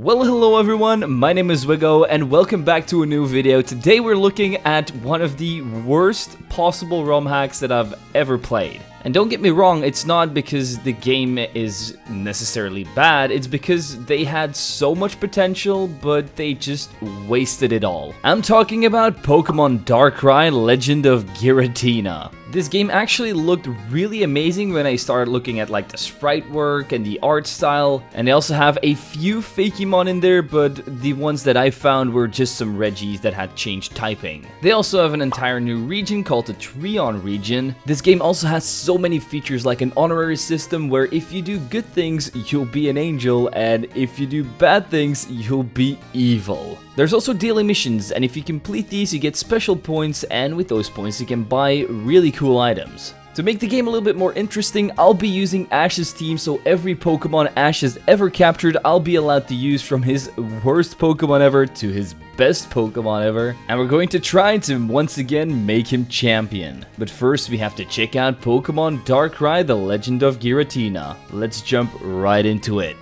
Well, hello everyone, my name is Wiggo and welcome back to a new video. Today we're looking at one of the worst possible ROM hacks that I've ever played. And don't get me wrong, it's not because the game is necessarily bad, it's because they had so much potential, but they just wasted it all. I'm talking about Pokemon Dark Cry Legend of Giratina. This game actually looked really amazing when I started looking at like the sprite work and the art style. And they also have a few Fakemon in there, but the ones that I found were just some Regis that had changed typing. They also have an entire new region called the Trion region. This game also has so many features like an honorary system where if you do good things, you'll be an angel, and if you do bad things, you'll be evil. There's also daily missions, and if you complete these, you get special points, and with those points, you can buy really cool items. To make the game a little bit more interesting, I'll be using Ash's team, so every Pokemon Ash has ever captured, I'll be allowed to use from his worst Pokemon ever to his best Pokemon ever. And we're going to try to once again make him champion. But first we have to check out Pokemon Dark Cry: The Legend of Giratina. Let's jump right into it.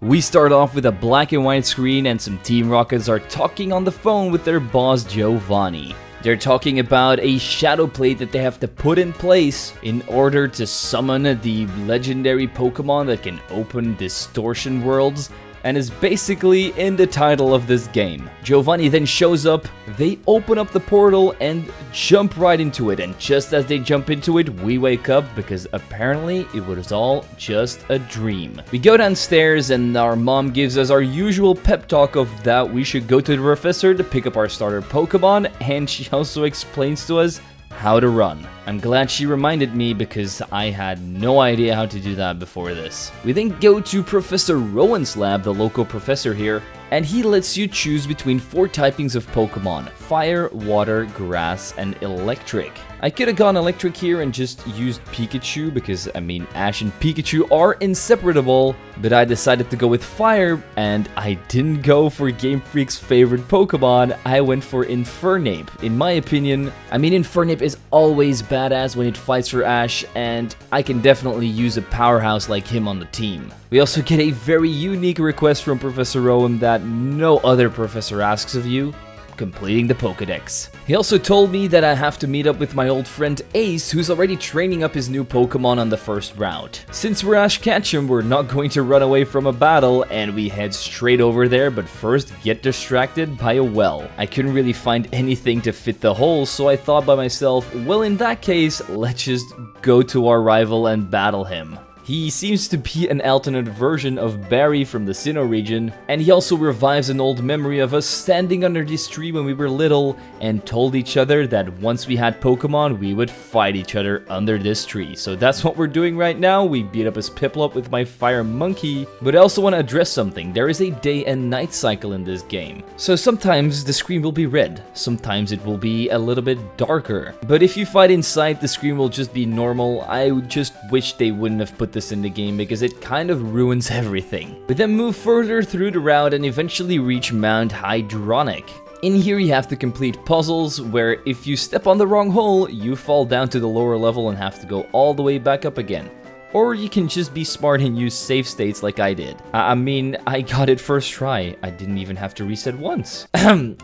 We start off with a black and white screen, and some Team Rockets are talking on the phone with their boss Giovanni. They're talking about a shadow plate that they have to put in place in order to summon the legendary Pokemon that can open distortion worlds, and is basically in the title of this game. Giovanni then shows up, they open up the portal and jump right into it, and just as they jump into it, we wake up because apparently it was all just a dream. We go downstairs and our mom gives us our usual pep talk of that we should go to the professor to pick up our starter Pokemon, and she also explains to us how to run. I'm glad she reminded me because I had no idea how to do that before this. We then go to Professor Rowan's lab, the local professor here, and he lets you choose between 4 typings of Pokemon: fire, water, grass, and electric. I could have gone electric here and just used Pikachu because, I mean, Ash and Pikachu are inseparable, but I decided to go with fire, and I didn't go for Game Freak's favorite Pokemon, I went for Infernape. In my opinion, I mean, Infernape is always badass when it fights for Ash, and I can definitely use a powerhouse like him on the team. We also get a very unique request from Professor Rowan that no other professor asks of you: completing the Pokedex. He also told me that I have to meet up with my old friend Ace, who's already training up his new Pokemon on the first route. Since we're Ash Ketchum, we're not going to run away from a battle, and we head straight over there, but first get distracted by a well. I couldn't really find anything to fit the hole, so I thought by myself, well, in that case, let's just go to our rival and battle him. He seems to be an alternate version of Barry from the Sinnoh region, and he also revives an old memory of us standing under this tree when we were little and told each other that once we had Pokemon, we would fight each other under this tree. So that's what we're doing right now. We beat up his Piplup with my fire monkey, but I also want to address something. There is a day and night cycle in this game. So sometimes the screen will be red, sometimes it will be a little bit darker. But if you fight inside, the screen will just be normal. I just wish they wouldn't have put this in the game because it kind of ruins everything. We then move further through the route and eventually reach Mount Hydronic. In here you have to complete puzzles where if you step on the wrong hole, you fall down to the lower level and have to go all the way back up again. Or you can just be smart and use save states like I did. I mean, I got it first try. I didn't even have to reset once.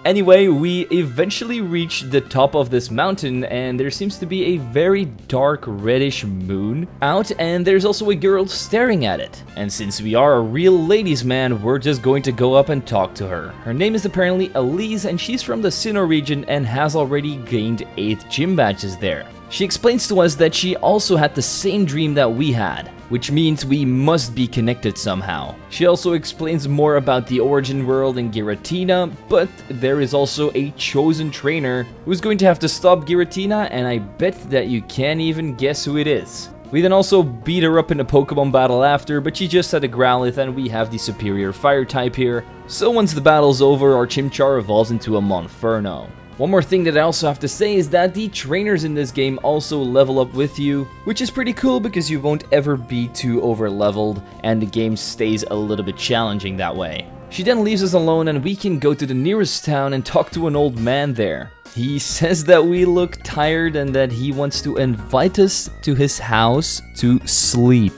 Anyway, we eventually reach the top of this mountain, and there seems to be a very dark reddish moon out, and there's also a girl staring at it. And since we are a real ladies' man, we're just going to go up and talk to her. Her name is apparently Elise, and she's from the Sinnoh region and has already gained 8 gym badges there. She explains to us that she also had the same dream that we had, which means we must be connected somehow. She also explains more about the origin world in Giratina, but there is also a chosen trainer who's going to have to stop Giratina, and I bet that you can't even guess who it is. We then also beat her up in a Pokemon battle after, but she just had a Growlithe and we have the superior fire type here. So once the battle's over, our Chimchar evolves into a Monferno. One more thing that I also have to say is that the trainers in this game also level up with you, which is pretty cool because you won't ever be too over leveled and the game stays a little bit challenging that way. She then leaves us alone and we can go to the nearest town and talk to an old man there. He says that we look tired and that he wants to invite us to his house to sleep.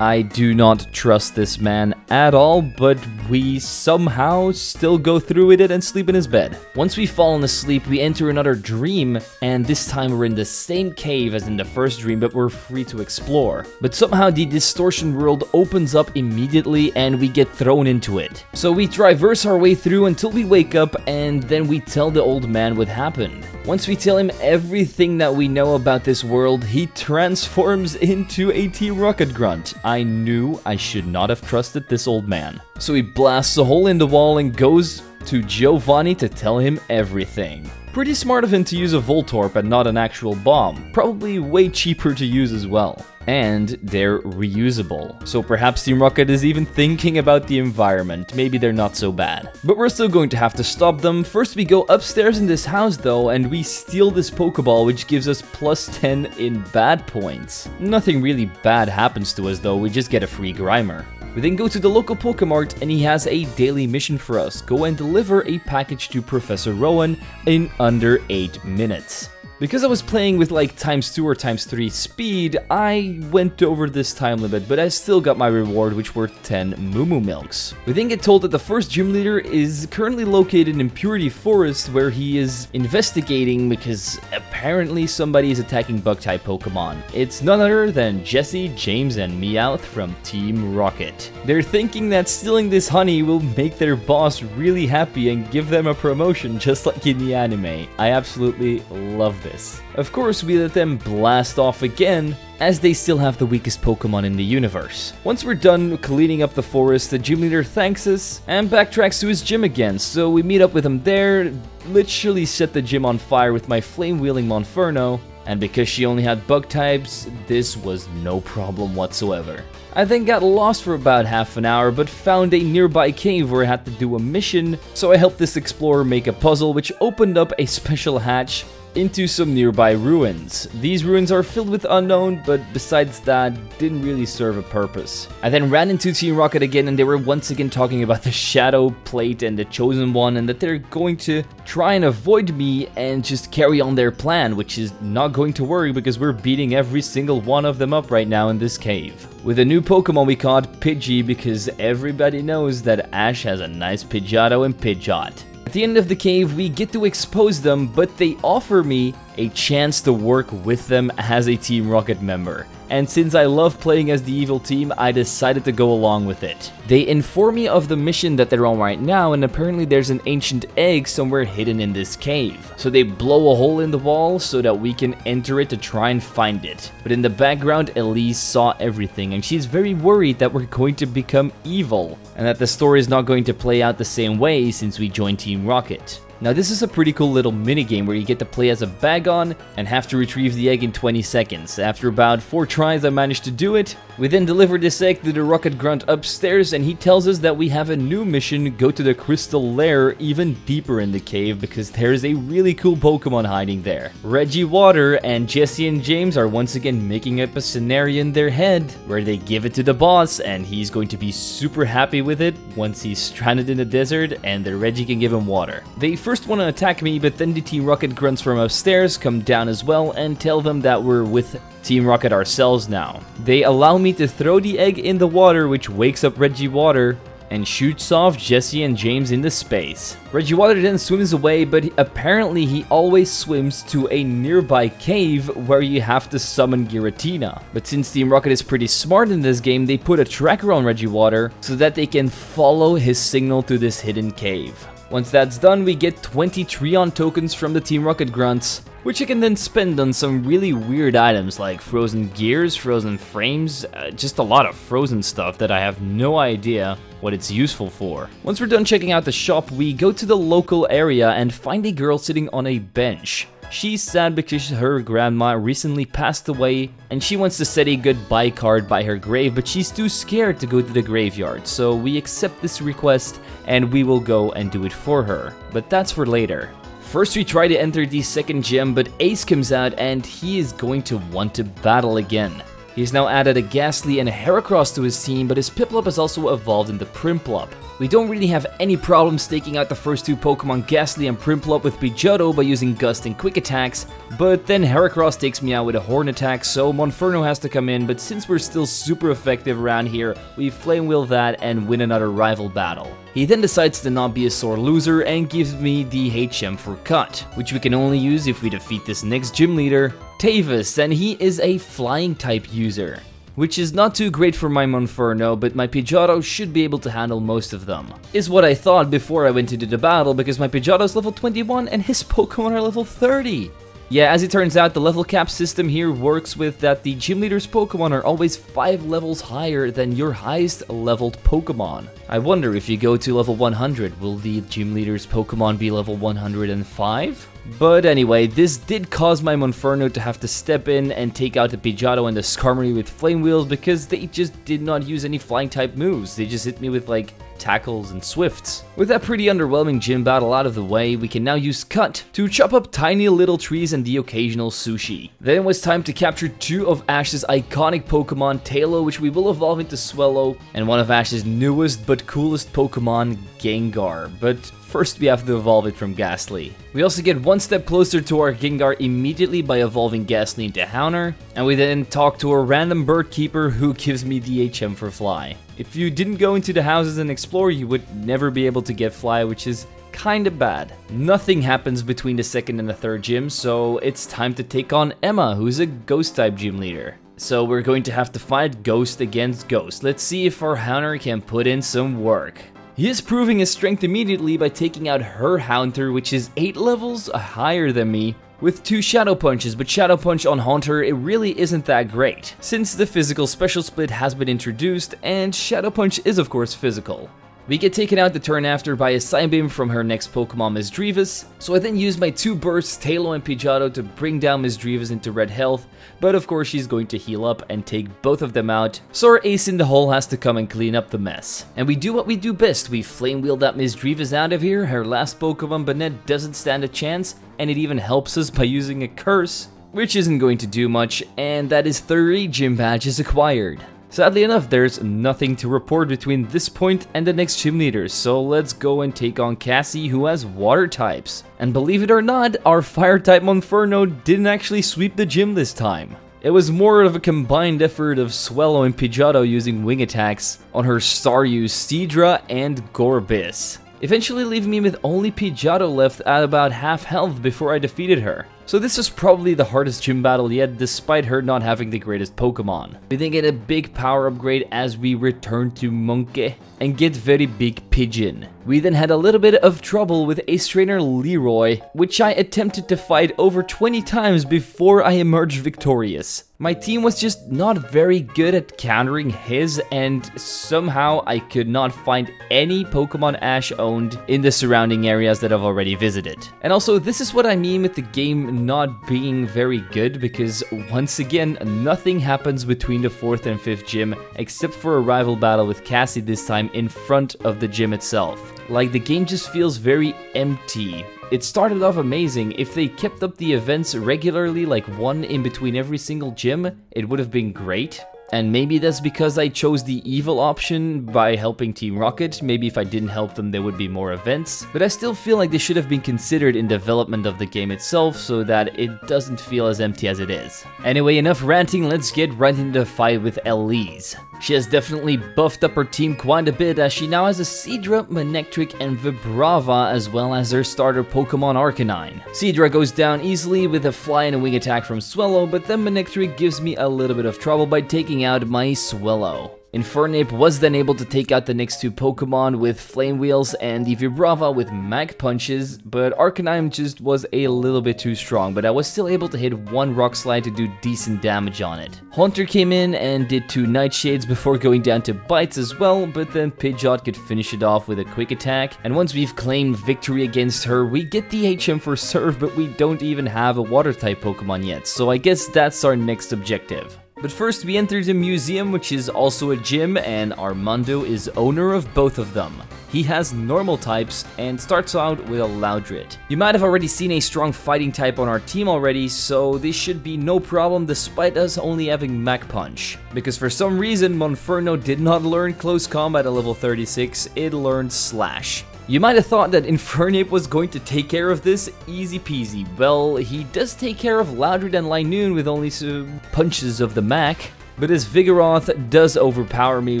I do not trust this man at all, but we somehow still go through with it and sleep in his bed. Once we've fallen asleep, we enter another dream, and this time we're in the same cave as in the first dream, but we're free to explore. But somehow the distortion world opens up immediately and we get thrown into it. So we traverse our way through until we wake up, and then we tell the old man what happened. Once we tell him everything that we know about this world, he transforms into a T-Rocket grunt. I knew I should not have trusted this old man. So he blasts a hole in the wall and goes to Giovanni to tell him everything. Pretty smart of him to use a Voltorb and not an actual bomb. Probably way cheaper to use as well. And they're reusable. So perhaps Team Rocket is even thinking about the environment. Maybe they're not so bad. But we're still going to have to stop them. First we go upstairs in this house though, and we steal this Pokeball, which gives us plus 10 in bad points. Nothing really bad happens to us though, we just get a free Grimer. We then go to the local Pokemart and he has a daily mission for us. Go and deliver a package to Professor Rowan in under 8 minutes. Because I was playing with like ×2 or ×3 speed, I went over this time limit, but I still got my reward, which were 10 Moomoo Milks. We then get told that the first gym leader is currently located in Purity Forest, where he is investigating because apparently somebody is attacking Bug-type Pokemon. It's none other than Jesse, James, and Meowth from Team Rocket. They're thinking that stealing this honey will make their boss really happy and give them a promotion, just like in the anime. I absolutely love this. Of course, we let them blast off again, as they still have the weakest Pokemon in the universe. Once we're done cleaning up the forest, the gym leader thanks us and backtracks to his gym again, so we meet up with him there, literally set the gym on fire with my flame-wielding Monferno, and because she only had bug types, this was no problem whatsoever. I then got lost for about half an hour, but found a nearby cave where I had to do a mission, so I helped this explorer make a puzzle which opened up a special hatch into some nearby ruins. These ruins are filled with unknown, but besides that, didn't really serve a purpose. I then ran into Team Rocket again and they were once again talking about the Shadow Plate and the Chosen One and that they're going to try and avoid me and just carry on their plan, which is not going to work because we're beating every single one of them up right now in this cave. With a new Pokemon we caught Pidgey because everybody knows that Ash has a nice Pidgeotto and Pidgeot. At the end of the cave, we get to expose them, but they offer me a chance to work with them as a Team Rocket member. And since I love playing as the evil team, I decided to go along with it. They inform me of the mission that they're on right now, and apparently there's an ancient egg somewhere hidden in this cave. So they blow a hole in the wall so that we can enter it to try and find it. But in the background, Elise saw everything, and she's very worried that we're going to become evil, and that the story is not going to play out the same way since we joined Team Rocket. Now this is a pretty cool little minigame where you get to play as a Bagon and have to retrieve the egg in 20 seconds. After about 4 tries I managed to do it. We then deliver this egg to the Rocket Grunt upstairs and he tells us that we have a new mission, go to the Crystal Lair even deeper in the cave because there is a really cool Pokemon hiding there. Regi Water and Jesse and James are once again making up a scenario in their head where they give it to the boss and he's going to be super happy with it once he's stranded in the desert and the Regi can give him water. They first want to attack me, but then the Team Rocket grunts from upstairs come down as well and tell them that we're with Team Rocket ourselves now. They allow me to throw the egg in the water, which wakes up Regi Water and shoots off Jesse and James into space. Regi Water then swims away, but apparently he always swims to a nearby cave where you have to summon Giratina. But since Team Rocket is pretty smart in this game, they put a tracker on Regi Water so that they can follow his signal to this hidden cave. Once that's done, we get 20 Trion tokens from the Team Rocket grunts, which you can then spend on some really weird items like frozen gears, frozen frames, just a lot of frozen stuff that I have no idea what it's useful for. Once we're done checking out the shop, we go to the local area and find a girl sitting on a bench. She's sad because her grandma recently passed away and she wants to set a goodbye card by her grave, but she's too scared to go to the graveyard, so we accept this request and we will go and do it for her. But that's for later. First we try to enter the second gym, but Ace comes out and he is going to want to battle again. He's now added a Gastly and a Heracross to his team, but his Piplup has also evolved into Primplup. We don't really have any problems taking out the first two Pokemon Gastly and Primplup with Pidgeotto by using Gust and Quick attacks, but then Heracross takes me out with a Horn attack, so Monferno has to come in, but since we're still super effective around here, we Flame Wheel that and win another rival battle. He then decides to not be a sore loser and gives me the HM for Cut, which we can only use if we defeat this next gym leader, Tavis, and he is a Flying type user, which is not too great for my Monferno, but my Pidgeotto should be able to handle most of them, is what I thought before I went into the battle, because my Pidgeotto's level 21 and his Pokemon are level 30. Yeah, as it turns out, the level cap system here works with that the gym leader's Pokemon are always 5 levels higher than your highest leveled Pokemon. I wonder if you go to level 100, will the gym leader's Pokemon be level 105? But anyway, this did cause my Monferno to have to step in and take out the Pidgeotto and the Skarmory with Flame Wheels because they just did not use any flying type moves. They just hit me with like tackles and swifts. With that pretty underwhelming gym battle out of the way, we can now use Cut to chop up tiny little trees and the occasional sushi. Then it was time to capture two of Ash's iconic Pokemon, Taillow, which we will evolve into Swellow, and one of Ash's newest but coolest Pokemon, Gengar. But first, we have to evolve it from Gastly. We also get one step closer to our Gengar immediately by evolving Gastly into Houndour, and we then talk to a random bird keeper who gives me the HM for Fly. If you didn't go into the houses and explore, you would never be able to get Fly, which is kinda bad. Nothing happens between the second and the third gym, so it's time to take on Emma, who's a ghost type gym leader. So we're going to have to fight ghost against ghost. Let's see if our Houndour can put in some work. He is proving his strength immediately by taking out her Haunter, which is 8 levels higher than me, with 2 Shadow Punches, but Shadow Punch on Haunter, it really isn't that great, since the physical special split has been introduced, and Shadow Punch is of course physical. We get taken out the turn after by a Psybeam from her next Pokemon, Misdreavus, so I then use my two bursts, Taillow and Pidgeotto, to bring down Misdreavus into red health, but of course she's going to heal up and take both of them out, so our Ace in the hole has to come and clean up the mess. And we do what we do best, we Flame Wheel that Misdreavus out of here, her last Pokemon Banette doesn't stand a chance, and it even helps us by using a curse, which isn't going to do much, and that is 3 gym badges acquired. Sadly enough, there's nothing to report between this point and the next gym leader, so let's go and take on Cassie, who has water types. And believe it or not, our fire type Monferno didn't actually sweep the gym this time. It was more of a combined effort of Swellow and Pidgeotto using wing attacks on her Staryu, Seedra, and Gorbis, eventually leaving me with only Pidgeotto left at about half health before I defeated her. So this was probably the hardest gym battle yet, despite her not having the greatest Pokemon. We then get a big power upgrade as we return to Monkey and get very big Pigeon. We then had a little bit of trouble with Ace Trainer Leroy, which I attempted to fight over 20 times before I emerged victorious. My team was just not very good at countering his, and somehow I could not find any Pokemon Ash owned in the surrounding areas that I've already visited. And also, this is what I mean with the game not being very good, because once again nothing happens between the 4th and 5th gym except for a rival battle with Cassie, this time in front of the gym itself. Like, the game just feels very empty. It started off amazing. If they kept up the events regularly, like one in between every single gym, it would have been great. And maybe that's because I chose the evil option by helping Team Rocket. Maybe if I didn't help them, there would be more events. But I still feel like they should have been considered in development of the game itself so that it doesn't feel as empty as it is. Anyway, enough ranting, let's get right into the fight with Elise. She has definitely buffed up her team quite a bit, as she now has a Seadra, Manectric, and Vibrava, as well as her starter Pokemon Arcanine. Seadra goes down easily with a Fly and a Wing attack from Swellow, but then Manectric gives me a little bit of trouble by taking out my Swellow. Infernape was then able to take out the next two Pokemon with Flame Wheels and the Vibrava with Mag Punches, but Arcanine just was a little bit too strong, but I was still able to hit one Rock Slide to do decent damage on it. Haunter came in and did two Nightshades before going down to Bites as well, but then Pidgeot could finish it off with a Quick attack, and once we've claimed victory against her, we get the HM for Surf, but we don't even have a Water-type Pokemon yet, so I guess that's our next objective. But first, we entered a museum, which is also a gym, and Armando is owner of both of them. he has normal types and starts out with a Loudred. You might have already seen a strong fighting type on our team already, so this should be no problem despite us only having Mach Punch. Because for some reason Monferno did not learn Close Combat at level 36, it learned Slash. You might have thought that Infernape was going to take care of this, easy peasy. Well, he does take care of Loudred and Linoon with only some punches of the Mach, but his Vigoroth does overpower me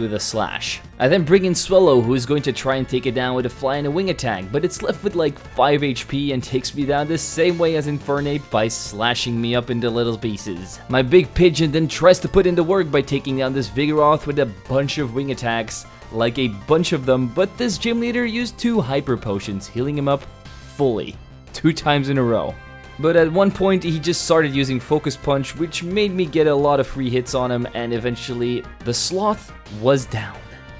with a Slash. I then bring in Swellow, who is going to try and take it down with a Fly and a Wing attack, but it's left with like 5 HP and takes me down the same way as Infernape by slashing me up into little pieces. My big pigeon then tries to put in the work by taking down this Vigoroth with a bunch of Wing attacks, like a bunch of them, but this gym leader used 2 Hyper Potions, healing him up fully, 2 times in a row. But at one point he just started using Focus Punch, which made me get a lot of free hits on him, and eventually the Sloth was down.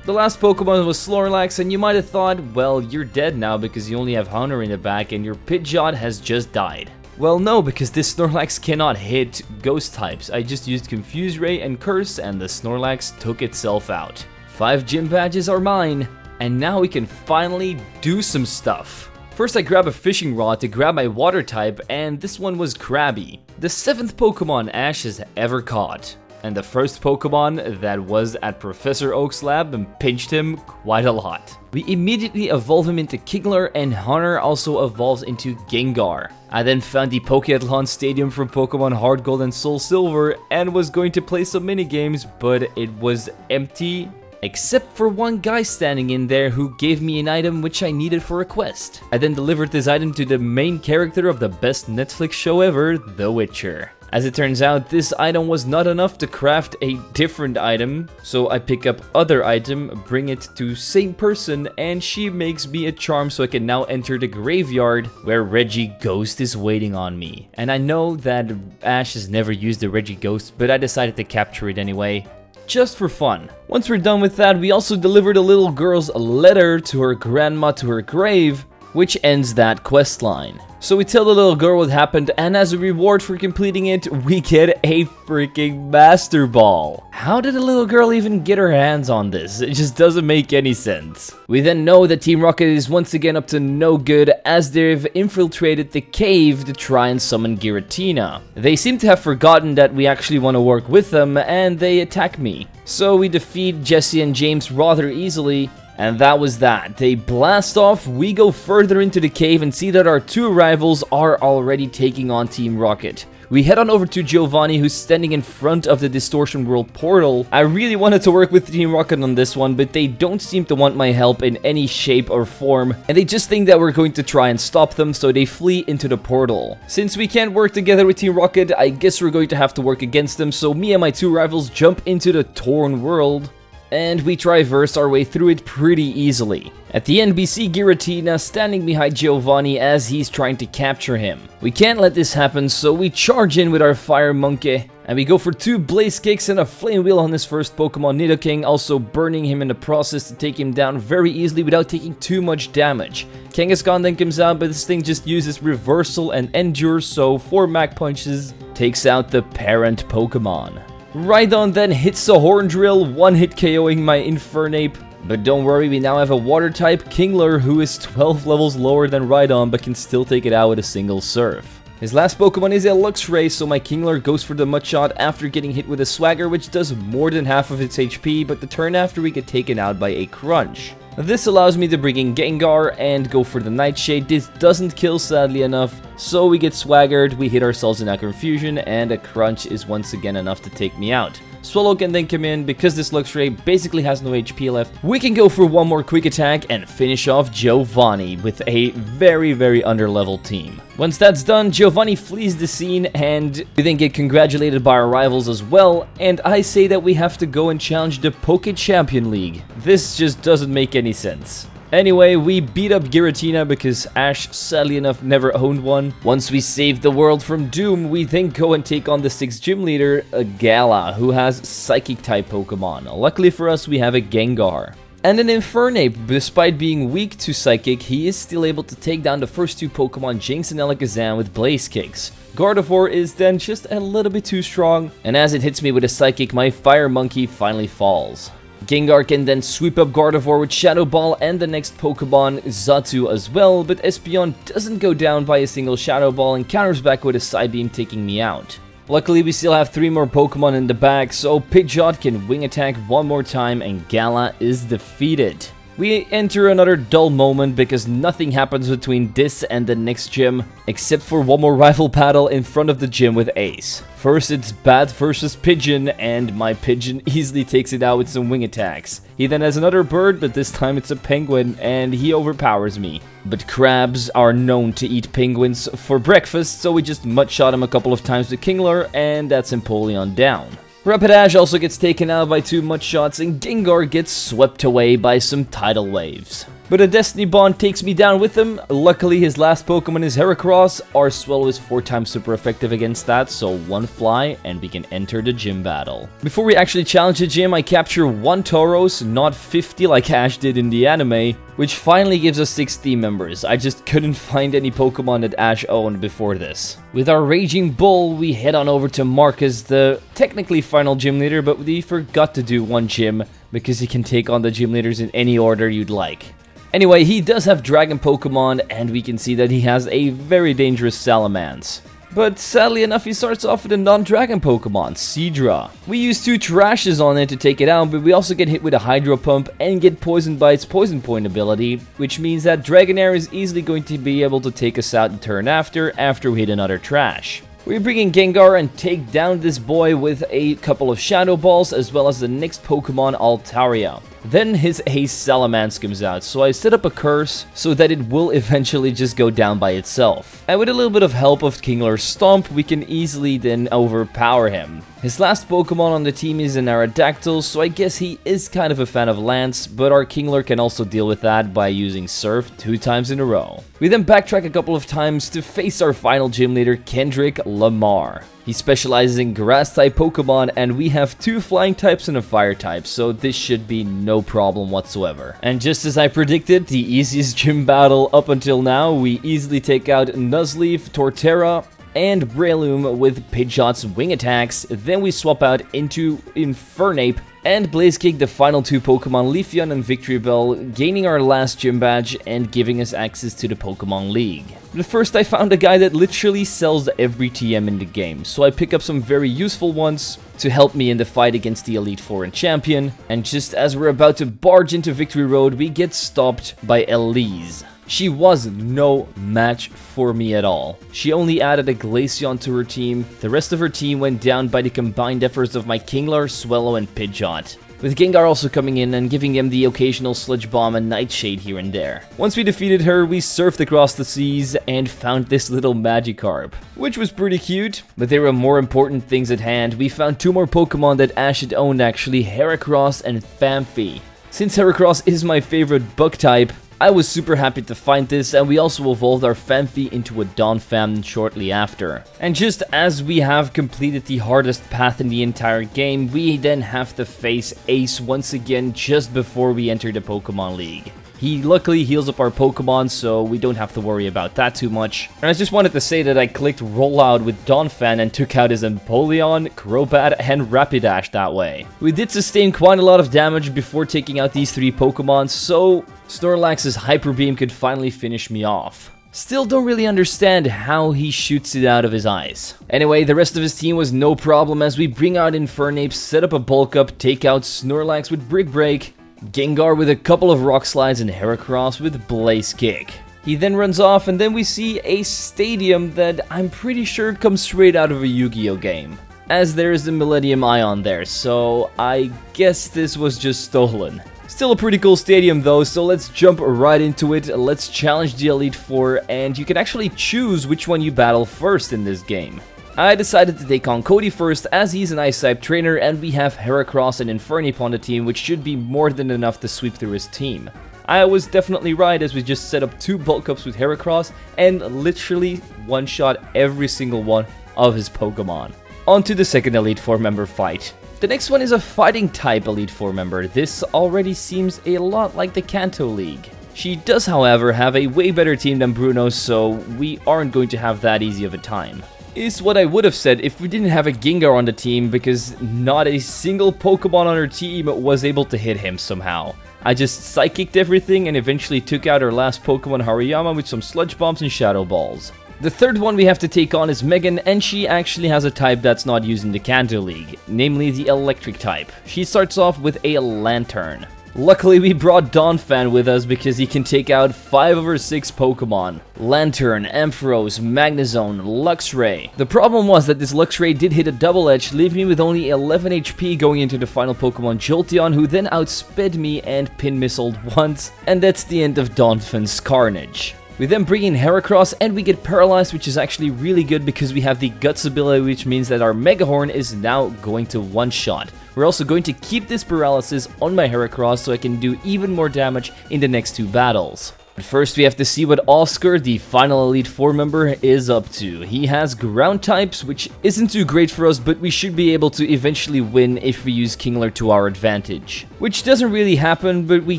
The last Pokemon was Snorlax, and you might have thought, well, you're dead now because you only have Haunter in the back and your Pidgeot has just died. Well, no, because this Snorlax cannot hit Ghost types. I just used Confuse Ray and Curse and the Snorlax took itself out. 5 gym badges are mine, and now we can finally do some stuff. First I grab a fishing rod to grab my water type, and this one was Crabby. The 7th Pokemon Ash has ever caught, and the first Pokemon that was at Professor Oak's lab and pinched him quite a lot. We immediately evolve him into Kingler, and Haunter also evolves into Gengar. I then found the Pokéathlon Stadium from Pokemon Heart Gold and Soul Silver and was going to play some minigames, but it was empty. Except for one guy standing in there who gave me an item which I needed for a quest. I then delivered this item to the main character of the best Netflix show ever, The Witcher. As it turns out, this item was not enough to craft a different item, so I pick up other item, bring it to same person, and she makes me a charm so I can now enter the graveyard where Regi Ghost is waiting on me. And I know that Ash has never used the Regi Ghost, but I decided to capture it anyway, just for fun. Once we're done with that, we also delivered a little girl's letter to her grandma to her grave, which ends that quest line. So we tell the little girl what happened, and as a reward for completing it, we get a freaking Master Ball. How did the little girl even get her hands on this? It just doesn't make any sense. We then know that Team Rocket is once again up to no good, as they've infiltrated the cave to try and summon Giratina. They seem to have forgotten that we actually want to work with them, and they attack me. So we defeat Jesse and James rather easily. And that was that. They blast off, we go further into the cave and see that our two rivals are already taking on Team Rocket. We head on over to Giovanni, who's standing in front of the Distortion World portal. I really wanted to work with Team Rocket on this one, but they don't seem to want my help in any shape or form, and they just think that we're going to try and stop them, so they flee into the portal. Since we can't work together with Team Rocket, I guess we're going to have to work against them, so me and my two rivals jump into the Torn World. And we traverse our way through it pretty easily. At the end, we see Giratina standing behind Giovanni as he's trying to capture him. We can't let this happen, so we charge in with our Fire Monkey, and we go for 2 Blaze Kicks and a Flame Wheel on his first Pokemon, Nidoking, also burning him in the process to take him down very easily without taking too much damage. Kangaskhan then comes out, but this thing just uses Reversal and Endure, so 4 Mach Punches takes out the parent Pokemon. Rhydon then hits the Horn Drill, one-hit KOing my Infernape. But don't worry, we now have a Water-type Kingler who is 12 levels lower than Rhydon but can still take it out with a single serve. His last Pokemon is a Luxray, so my Kingler goes for the Mudshot after getting hit with a Swagger, which does more than half of its HP, but the turn after we get taken out by a Crunch. This allows me to bring in Gengar and go for the Nightshade. This doesn't kill, sadly enough, so we get swaggered, we hit ourselves in a Confusion, and a Crunch is once again enough to take me out. Swallow can then come in, because this Luxray basically has no HP left. We can go for one more quick attack and finish off Giovanni with a very, very underleveled team. Once that's done, Giovanni flees the scene, and we then get congratulated by our rivals as well, and I say that we have to go and challenge the Poké Champion League. This just doesn't make any sense. Anyway, we beat up Giratina because Ash, sadly enough, never owned one. Once we save the world from doom, we then go and take on the 6th gym leader, Gala, who has Psychic-type Pokemon. Luckily for us, we have a Gengar. And an Infernape, despite being weak to Psychic, he is still able to take down the first 2 Pokemon, Jinx and Alakazam, with Blaze Kicks. Gardevoir is then just a little bit too strong, and as it hits me with a Psychic, my Fire Monkey finally falls. Gengar can then sweep up Gardevoir with Shadow Ball and the next Pokemon, Zatu, as well, but Espeon doesn't go down by a single Shadow Ball and counters back with a Psy Beam, taking me out. Luckily, we still have 3 more Pokemon in the bag, so Pidgeot can wing attack one more time and Gala is defeated. We enter another dull moment because nothing happens between this and the next gym, except for one more rival battle in front of the gym with Ace. First it's Bat versus Pigeon, and my Pigeon easily takes it out with some wing attacks. He then has another bird, but this time it's a penguin, and he overpowers me. But crabs are known to eat penguins for breakfast, so we just mudshot him a couple of times with Kingler, and that's Empoleon down. Rapidash also gets taken out by 2 mudshots, and Gengar gets swept away by some tidal waves. But a Destiny Bond takes me down with him. Luckily, his last Pokemon is Heracross. Our Swellow is 4 times super effective against that, so 1 fly and we can enter the gym battle. Before we actually challenge the gym, I capture 1 Tauros, not 50 like Ash did in the anime, which finally gives us 6 team members. I just couldn't find any Pokemon that Ash owned before this. With our Raging Bull, we head on over to Marcus, the technically final gym leader, but we forgot to do 1 gym because he can take on the gym leaders in any order you'd like. Anyway, he does have Dragon Pokemon, and we can see that he has a very dangerous Salamence. But sadly enough, he starts off with a non-Dragon Pokemon, Seadra. We use 2 Trashes on it to take it out, but we also get hit with a Hydro Pump and get poisoned by its Poison Point ability, which means that Dragonair is easily going to be able to take us out in turn after we hit another Trash. We bring in Gengar and take down this boy with a couple of Shadow Balls, as well as the next Pokemon, Altaria. Then his Ace Salamence comes out, so I set up a curse so that it will eventually just go down by itself. And with a little bit of help of Kingler's Stomp, we can easily then overpower him. His last Pokemon on the team is an Aerodactyl, so I guess he is kind of a fan of Lance, but our Kingler can also deal with that by using Surf 2 times in a row. We then backtrack a couple of times to face our final gym leader, Kendrick Lamar. He specializes in Grass-type Pokemon, and we have 2 Flying-types and a Fire-type, so this should be no problem whatsoever. And just as I predicted, the easiest gym battle up until now, we easily take out Nuzleaf, Torterra, and Breloom with Pidgeot's wing attacks. Then we swap out into Infernape and Blaze Kick the final 2 Pokemon, Leafeon and Victory Bell, gaining our last gym badge and giving us access to the Pokemon League. But first I found a guy that literally sells every TM in the game, so I pick up some very useful ones to help me in the fight against the Elite Four and Champion, and just as we're about to barge into Victory Road, we get stopped by Elise. She was no match for me at all. She only added a Glaceon to her team. The rest of her team went down by the combined efforts of my Kingler, Swellow and Pidgeot, with Gengar also coming in and giving them the occasional Sludge Bomb and Nightshade here and there. Once we defeated her, we surfed across the seas and found this little Magikarp, which was pretty cute, but there were more important things at hand. We found 2 more Pokemon that Ash had owned actually, Heracross and Famfi. Since Heracross is my favorite Bug-type, I was super happy to find this, and we also evolved our Famfi into a Donphan shortly after. And just as we have completed the hardest path in the entire game, we then have to face Ace once again just before we enter the Pokemon League. He luckily heals up our Pokemon, so we don't have to worry about that too much. And I just wanted to say that I clicked Rollout with Donphan and took out his Empoleon, Crobat, and Rapidash that way. We did sustain quite a lot of damage before taking out these 3 Pokemon, so Snorlax's Hyper Beam could finally finish me off. Still don't really understand how he shoots it out of his eyes. Anyway, the rest of his team was no problem as we bring out Infernape, set up a bulk up, take out Snorlax with Brick Break, Gengar with a couple of Rock Slides and Heracross with Blaze Kick. He then runs off, and then we see a stadium that I'm pretty sure comes straight out of a Yu-Gi-Oh game, as there is the Millennium Ion there, so I guess this was just stolen. Still a pretty cool stadium though, so let's jump right into it. Let's challenge the Elite Four, and you can actually choose which one you battle first in this game. I decided to take on Cody first, as he's an Ice-type trainer and we have Heracross and Infernape on the team, which should be more than enough to sweep through his team. I was definitely right, as we just set up 2 bulk ups with Heracross and literally one-shot every single one of his Pokemon. On to the second Elite Four member fight. The next one is a Fighting-type Elite Four member. This already seems a lot like the Kanto League. She does, however, have a way better team than Bruno, so we aren't going to have that easy of a time. is what I would have said if we didn't have a Gengar on the team, because not a single Pokemon on her team was able to hit him somehow. I just psychicked everything and eventually took out her last Pokemon Hariyama with some Sludge Bombs and Shadow Balls. The third one we have to take on is Megan, and she actually has a type that's not used in the Kanto League, namely the Electric type. She starts off with a Lantern. Luckily we brought Donphan with us because he can take out 5 of her 6 Pokemon. Lantern, Ampharos, Magnezone, Luxray. The problem was that this Luxray did hit a double edge, leaving me with only 11 HP going into the final Pokemon Jolteon, who then outsped me and pin missiled once, and that's the end of Donphan's carnage. We then bring in Heracross and we get paralyzed, which is actually really good because we have the Guts ability, which means that our Mega Horn is now going to one-shot. We're also going to keep this paralysis on my Heracross so I can do even more damage in the next 2 battles. But first we have to see what Oscar, the final Elite Four member, is up to. He has ground types, which isn't too great for us, but we should be able to eventually win if we use Kingler to our advantage. Which doesn't really happen, but we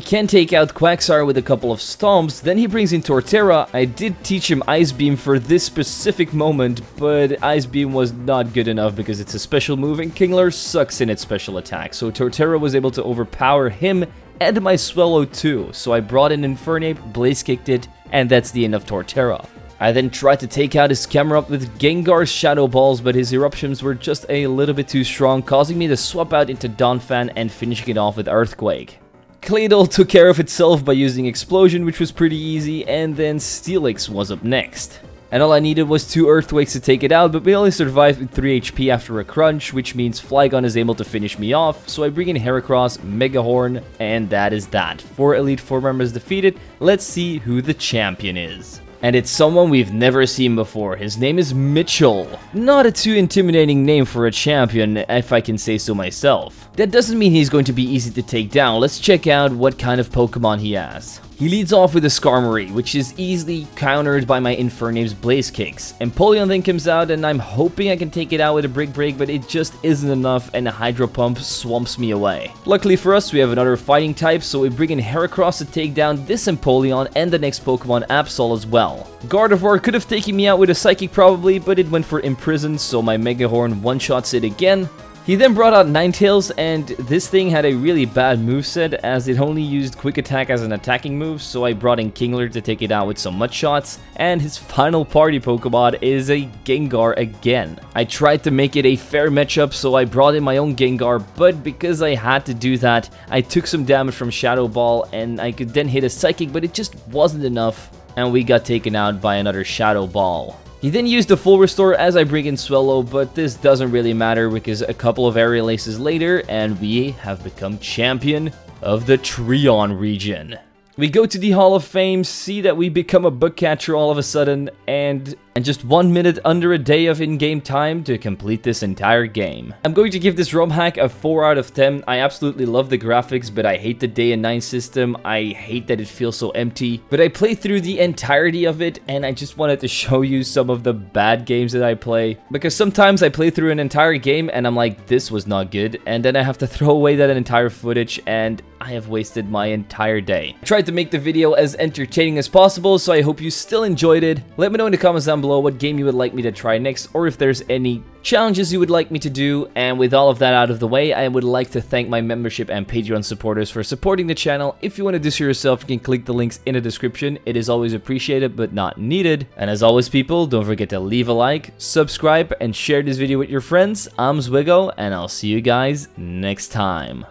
can take out Quagsire with a couple of stomps. Then he brings in Torterra. I did teach him Ice Beam for this specific moment, but Ice Beam was not good enough because it's a special move and Kingler sucks in its special attack. So Torterra was able to overpower him and my Swellow too, so I brought in Infernape, Blaze kicked it, and that's the end of Torterra. I then tried to take out his Camerupt with Gengar's Shadow Balls, but his Eruptions were just a little bit too strong, causing me to swap out into Donphan and finishing it off with Earthquake. Claydol took care of itself by using Explosion, which was pretty easy, and then Steelix was up next. And all I needed was 2 Earthquakes to take it out, but we only survived with 3 HP after a crunch, which means Flygon is able to finish me off, so I bring in Heracross, Mega Horn, and that is that. 4 Elite Four members defeated. Let's see who the champion is. And it's someone we've never seen before. His name is Mitchell. Not a too intimidating name for a champion, if I can say so myself. That doesn't mean he's going to be easy to take down. Let's check out what kind of Pokemon he has. He leads off with a Skarmory, which is easily countered by my Infernape's Blaze Kicks. Empoleon then comes out, and I'm hoping I can take it out with a Brick Break, but it just isn't enough, and a Hydro Pump swamps me away. Luckily for us, we have another Fighting type, so we bring in Heracross to take down this Empoleon and the next Pokemon, Absol, as well. Gardevoir could have taken me out with a Psychic probably, but it went for Imprison, so my Mega Horn one-shots it again. He then brought out Ninetales, and this thing had a really bad moveset as it only used Quick Attack as an attacking move, so I brought in Kingler to take it out with some Mud Shots, and his final party Pokemon is a Gengar again. I tried to make it a fair matchup, so I brought in my own Gengar, but because I had to do that, I took some damage from Shadow Ball, and I could then hit a Psychic, but it just wasn't enough, and we got taken out by another Shadow Ball. He then used the full restore as I bring in Swellow, but this doesn't really matter because a couple of aerial aces later and we have become champion of the Trion region. We go to the Hall of Fame, see that we become a bug catcher all of a sudden, and just 1 minute under a day of in-game time to complete this entire game. I'm going to give this ROM hack a 4 out of 10. I absolutely love the graphics, but I hate the day and night system. I hate that it feels so empty. But I played through the entirety of it, and I just wanted to show you some of the bad games that I play. Because sometimes I play through an entire game, and I'm like, this was not good. And then I have to throw away that entire footage, and I have wasted my entire day. I tried to make the video as entertaining as possible, so I hope you still enjoyed it. Let me know in the comments down below what game you would like me to try next, or if there's any challenges you would like me to do. And with all of that out of the way, I would like to thank my membership and Patreon supporters for supporting the channel. If you want to do so yourself, you can click the links in the description. It is always appreciated but not needed. And as always people, don't forget to leave a like, subscribe, and share this video with your friends. I'm Zwigo, and I'll see you guys next time.